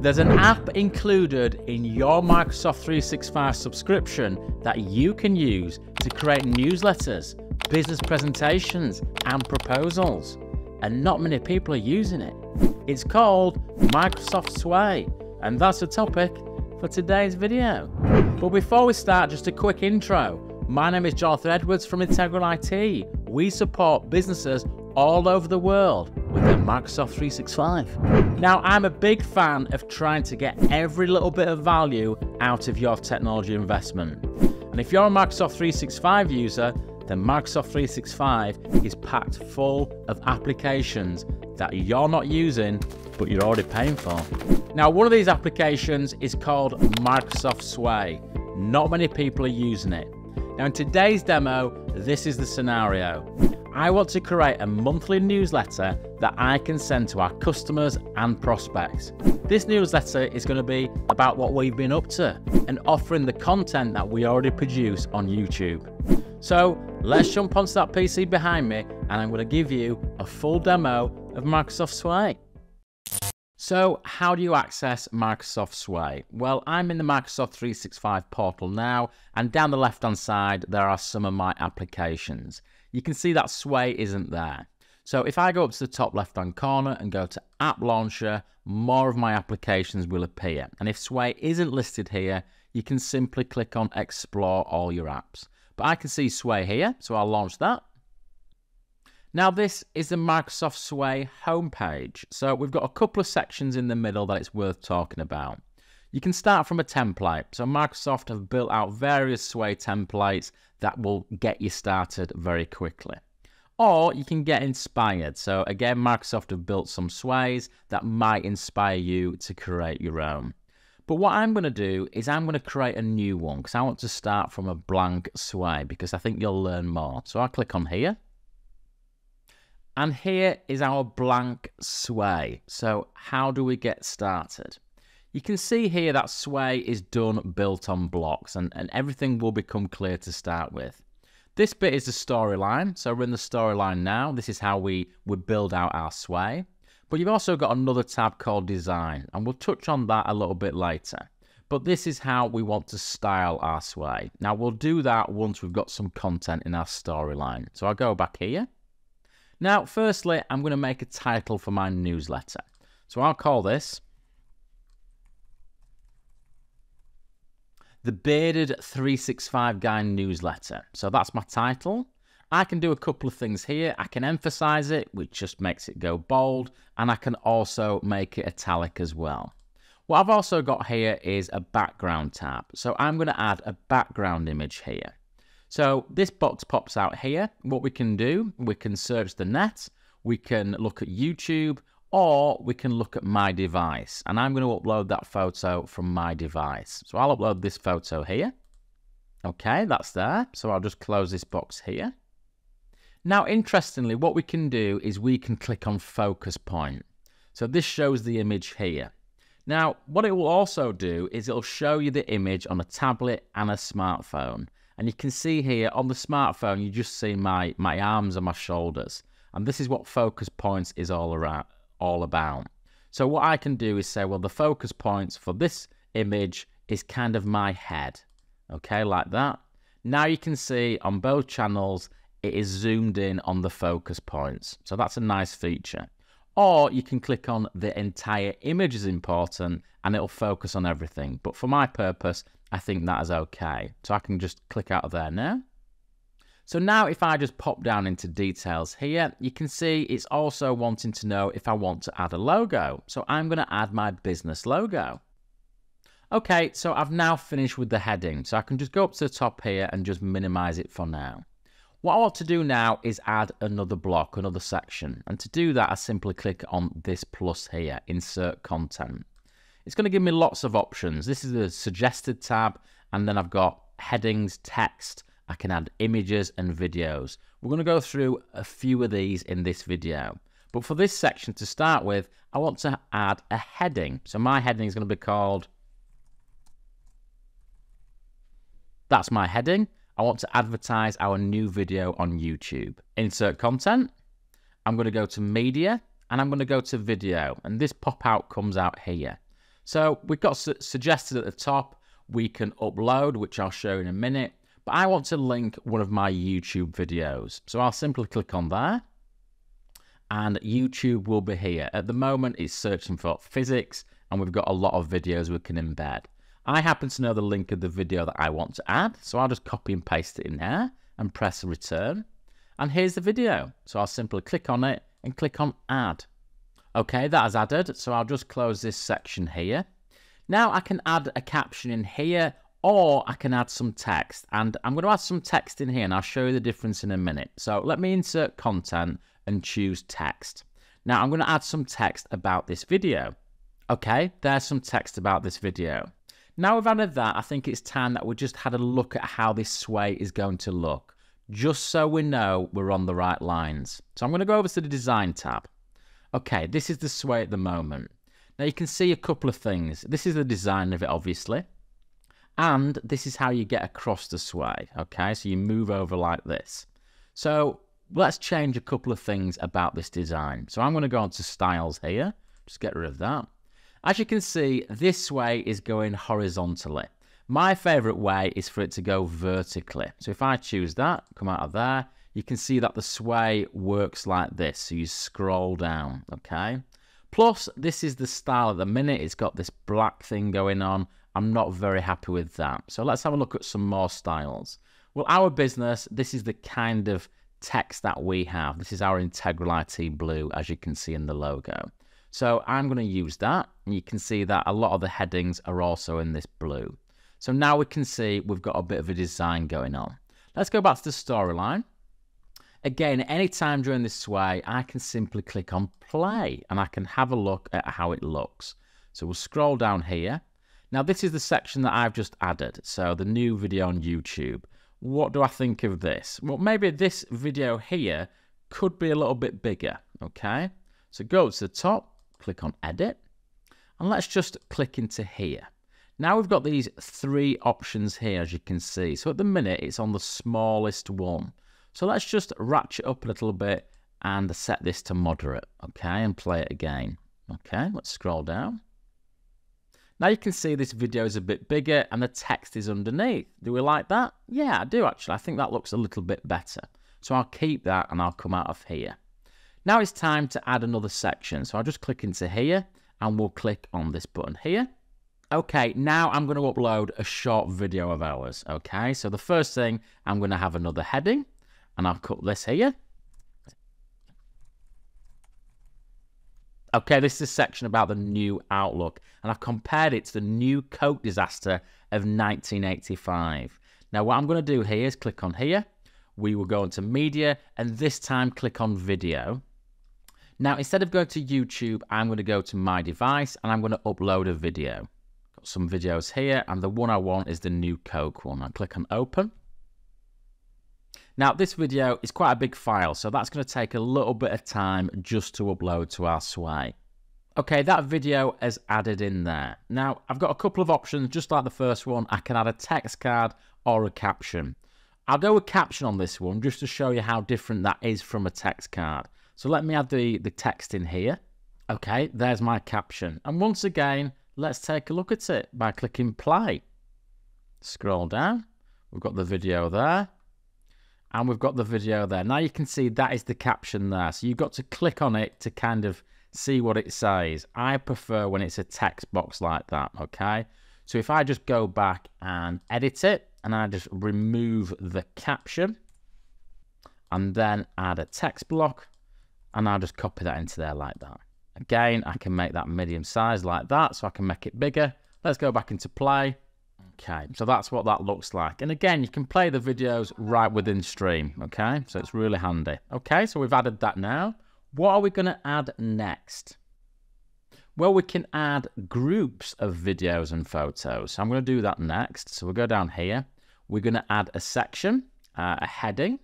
There's an app included in your Microsoft 365 subscription that you can use to create newsletters, business presentations, and proposals. And not many people are using it. It's called Microsoft Sway, and that's the topic for today's video. But before we start, just a quick intro. My name is Jonathan Edwards from Integral IT. We support businesses all over the world with the Microsoft 365. Now, I'm a big fan of trying to get every little bit of value out of your technology investment. And if you're a Microsoft 365 user, then Microsoft 365 is packed full of applications that you're not using, but you're already paying for. Now, one of these applications is called Microsoft Sway. Not many people are using it. Now, in today's demo, this is the scenario. I want to create a monthly newsletter that I can send to our customers and prospects. This newsletter is going to be about what we've been up to and offering the content that we already produce on YouTube. So let's jump onto that PC behind me and I'm going to give you a full demo of Microsoft Sway. So how do you access Microsoft Sway? Well, I'm in the Microsoft 365 portal now, and down the left-hand side, there are some of my applications. You can see that Sway isn't there. So if I go up to the top left-hand corner and go to App Launcher, more of my applications will appear. And if Sway isn't listed here, you can simply click on Explore All Your Apps. But I can see Sway here, so I'll launch that. Now, this is the Microsoft Sway homepage. So we've got a couple of sections in the middle that it's worth talking about. You can start from a template. So Microsoft have built out various Sway templates that will get you started very quickly. Or you can get inspired. So again, Microsoft have built some Sways that might inspire you to create your own. But what I'm going to do is I'm going to create a new one because I want to start from a blank Sway because I think you'll learn more. So I'll click on here. And here is our blank Sway. So how do we get started? You can see here that Sway is done built on blocks, and everything will become clear to start with. This bit is the storyline. So we're in the storyline now. This is how we would build out our Sway. But you've also got another tab called design, and we'll touch on that a little bit later. But this is how we want to style our Sway. Now, we'll do that once we've got some content in our storyline. So I'll go back here. Now, firstly, I'm going to make a title for my newsletter. So I'll call this the bearded365guy newsletter. So that's my title. I can do a couple of things here. I can emphasize it, which just makes it go bold, and I can also make it italic as well. What I've also got here is a background tab. So I'm going to add a background image here. So this box pops out here. What we can do, we can search the net, we can look at YouTube, or we can look at my device. And I'm going to upload that photo from my device. So I'll upload this photo here. Okay, that's there. So I'll just close this box here. Now, interestingly, what we can do is we can click on focus point. So this shows the image here. Now, what it will also do is it'll show you the image on a tablet and a smartphone. And you can see here on the smartphone, you just see my arms and my shoulders. And this is what focus points is all about. So what I can do is say, well, the focus points for this image is kind of my head. Okay, like that. Now you can see on both channels, it is zoomed in on the focus points. So that's a nice feature. Or you can click on the entire image is important and it'll focus on everything. But for my purpose, I think that is okay. So I can just click out of there now. So now if I just pop down into details here, you can see it's also wanting to know if I want to add a logo. So I'm going to add my business logo. Okay, so I've now finished with the heading. So I can just go up to the top here and just minimize it for now. What I want to do now is add another block, another section. And to do that, I simply click on this plus here, insert content. It's going to give me lots of options. This is the suggested tab, and then I've got headings, text. I can add images and videos. We're going to go through a few of these in this video. But for this section to start with, I want to add a heading. So my heading is going to be called... That's my heading. I want to advertise our new video on YouTube. Insert content. I'm going to go to media, and I'm going to go to video. And this pop-out comes out here. So we've got suggested at the top, we can upload, which I'll show in a minute, but I want to link one of my YouTube videos. So I'll simply click on there and YouTube will be here. At the moment, it's searching for physics and we've got a lot of videos we can embed. I happen to know the link of the video that I want to add, so I'll just copy and paste it in there and press return. And here's the video. So I'll simply click on it and click on add. Okay, that is added, so I'll just close this section here. Now I can add a caption in here, or I can add some text. And I'm going to add some text in here, and I'll show you the difference in a minute. So let me insert content and choose text. Now I'm going to add some text about this video. Okay, there's some text about this video. Now we've added that, I think it's time that we just had a look at how this sway is going to look, just so we know we're on the right lines. So I'm going to go over to the design tab. Okay, this is the sway at the moment. Now you can see a couple of things. This is the design of it, obviously. And this is how you get across the sway. Okay, so you move over like this. So let's change a couple of things about this design. So I'm going to go on to styles here. Just get rid of that. As you can see, this sway is going horizontally. My favorite way is for it to go vertically. So if I choose that, come out of there, you can see that the sway works like this. So you scroll down, okay? Plus, this is the style at the minute. It's got this black thing going on. I'm not very happy with that. So let's have a look at some more styles. Well, our business, this is the kind of text that we have. This is our Integral IT blue, as you can see in the logo. So I'm going to use that. And you can see that a lot of the headings are also in this blue. So now we can see we've got a bit of a design going on. Let's go back to the storyline. Again, anytime during this sway, I can simply click on play and I can have a look at how it looks. So we'll scroll down here. Now this is the section that I've just added. So the new video on YouTube. What do I think of this? Well, maybe this video here could be a little bit bigger, okay? So go to the top, click on edit, and let's just click into here. Now we've got these three options here, as you can see. So at the minute, it's on the smallest one. So let's just ratchet up a little bit and set this to moderate, okay, and play it again. Okay, let's scroll down. Now you can see this video is a bit bigger and the text is underneath. Do we like that? Yeah, I do actually. I think that looks a little bit better. So I'll keep that and I'll come out of here. Now it's time to add another section. So I'll just click into here and we'll click on this button here. Okay, now I'm going to upload a short video of ours, okay? So the first thing, I'm going to have another heading. And I'll cut this here. Okay, this is a section about the new Outlook. And I've compared it to the new Coke disaster of 1985. Now, what I'm going to do here is click on here. We will go into media and this time click on video. Now, instead of going to YouTube, I'm going to go to my device and I'm going to upload a video. Got some videos here and the one I want is the new Coke one. I'll click on open. Now, this video is quite a big file, so that's going to take a little bit of time just to upload to our sway. Okay, that video is added in there. Now, I've got a couple of options, just like the first one. I can add a text card or a caption. I'll go with caption on this one, just to show you how different that is from a text card. So let me add the text in here. Okay, there's my caption. And once again, let's take a look at it by clicking play. Scroll down. We've got the video there. And we've got the video there. Now you can see that is the caption there. So you've got to click on it to kind of see what it says. I prefer when it's a text box like that, okay? So if I just go back and edit it, and I just remove the caption, and then add a text block, and I'll just copy that into there like that. Again, I can make that medium size like that, so I can make it bigger. Let's go back into play. Okay, so that's what that looks like. And again, you can play the videos right within stream, okay? So it's really handy. Okay, so we've added that now. What are we going to add next? Well, we can add groups of videos and photos. So I'm going to do that next. So we'll go down here. We're going to add a section, a heading,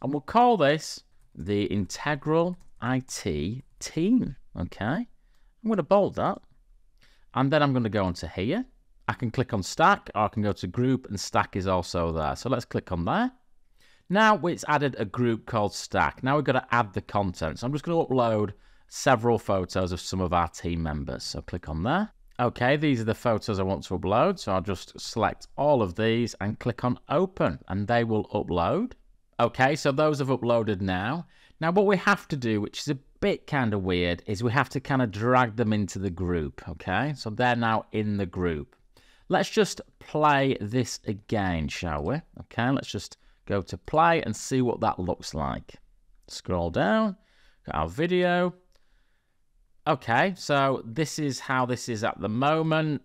and we'll call this the Integral IT Team, okay? I'm going to bold that. And then I'm going to go onto here. I can click on stack or I can go to group and stack is also there. So let's click on there. Now it's added a group called stack. Now we've got to add the content. So I'm just going to upload several photos of some of our team members. So click on there. Okay, these are the photos I want to upload, so I'll just select all of these and click on open and they will upload. Okay, so those have uploaded now. Now what we have to do, which is a bit kind of weird, is we have to kind of drag them into the group. Okay, so they're now in the group. Let's just play this again, shall we? Okay, let's just go to play and see what that looks like. Scroll down, got our video. Okay, so this is how this is at the moment.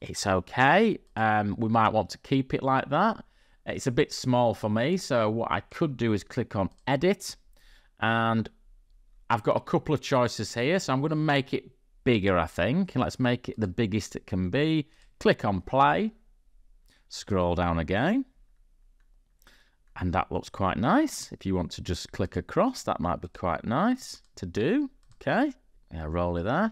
It's okay. We might want to keep it like that. It's a bit small for me, so what I could do is click on edit, and I've got a couple of choices here, so I'm going to make it bigger, I think. Let's make it the biggest it can be. Click on play, scroll down again, and that looks quite nice. If you want to just click across, that might be quite nice to do. Okay, yeah, roll it there.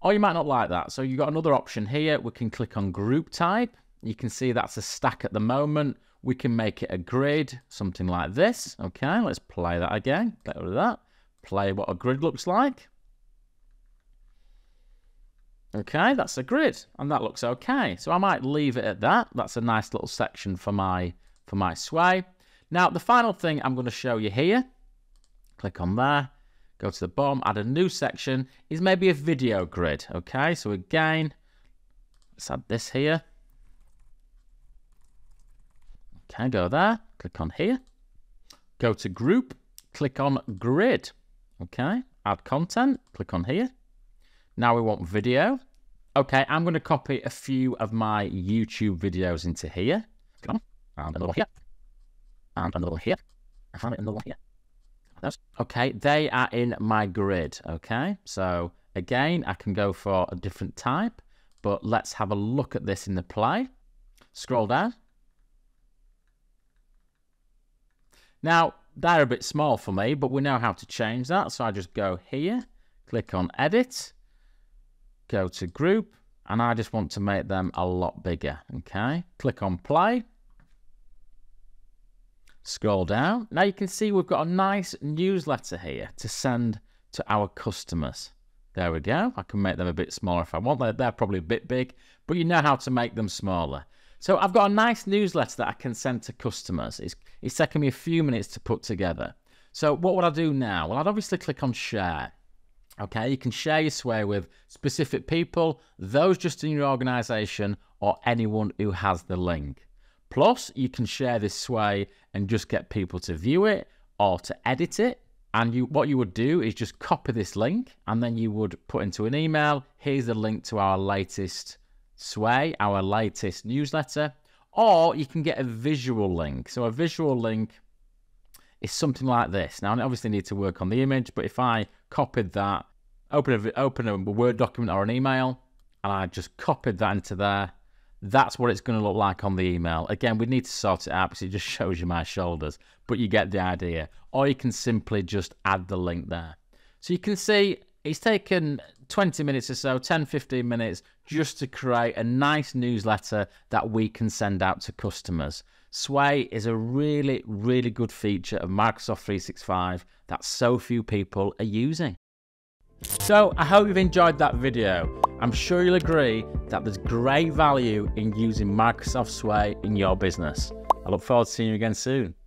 Or you might not like that. So you've got another option here. We can click on group type. You can see that's a stack at the moment. We can make it a grid, something like this. Okay, let's play that again. Get rid of that. Play what a grid looks like. Okay, that's a grid, and that looks okay. So I might leave it at that. That's a nice little section for my sway. Now, the final thing I'm going to show you here, click on there, go to the bottom, add a new section, is maybe a video grid. Okay, so again, let's add this here. Okay, go there, click on here, go to group, click on grid. Okay, add content, click on here. Now we want video. Okay, I'm going to copy a few of my YouTube videos into here. Come on. And another one here, and another one here, and another one here. Okay, they are in my grid, okay? So, again, I can go for a different type, but let's have a look at this in the play. Scroll down. Now, they're a bit small for me, but we know how to change that, so I just go here, click on edit, go to group, and I just want to make them a lot bigger, okay? Click on play. Scroll down. Now you can see we've got a nice newsletter here to send to our customers. There we go. I can make them a bit smaller if I want. They're probably a bit big, but you know how to make them smaller. So I've got a nice newsletter that I can send to customers. It's taken me a few minutes to put together. So what would I do now? Well, I'd obviously click on share. Okay, you can share your sway with specific people, those just in your organization, or anyone who has the link. Plus, you can share this sway and just get people to view it or to edit it. And what you would do is just copy this link, and then you would put into an email, here's the link to our latest sway, our latest newsletter. Or you can get a visual link. So a visual link is something like this. Now, I obviously need to work on the image, but if I copied that, open a Word document or an email, and I just copied that into there, that's what it's going to look like on the email. Again, we need to sort it out because it just shows you my shoulders, but you get the idea. Or you can simply just add the link there. So you can see it's taken 20 minutes or so, 10, 15 minutes, just to create a nice newsletter that we can send out to customers. Sway is a really, really good feature of Microsoft 365 that so few people are using. So I hope you've enjoyed that video. I'm sure you'll agree that there's great value in using Microsoft Sway in your business. I look forward to seeing you again soon.